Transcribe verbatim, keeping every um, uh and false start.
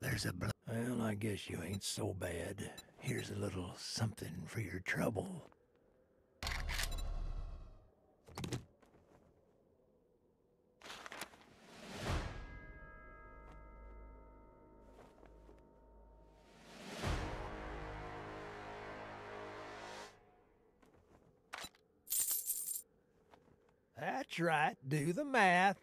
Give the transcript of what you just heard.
There's a bl- Well, I guess you ain't so bad. Here's a little something for your trouble. That's right, do the math.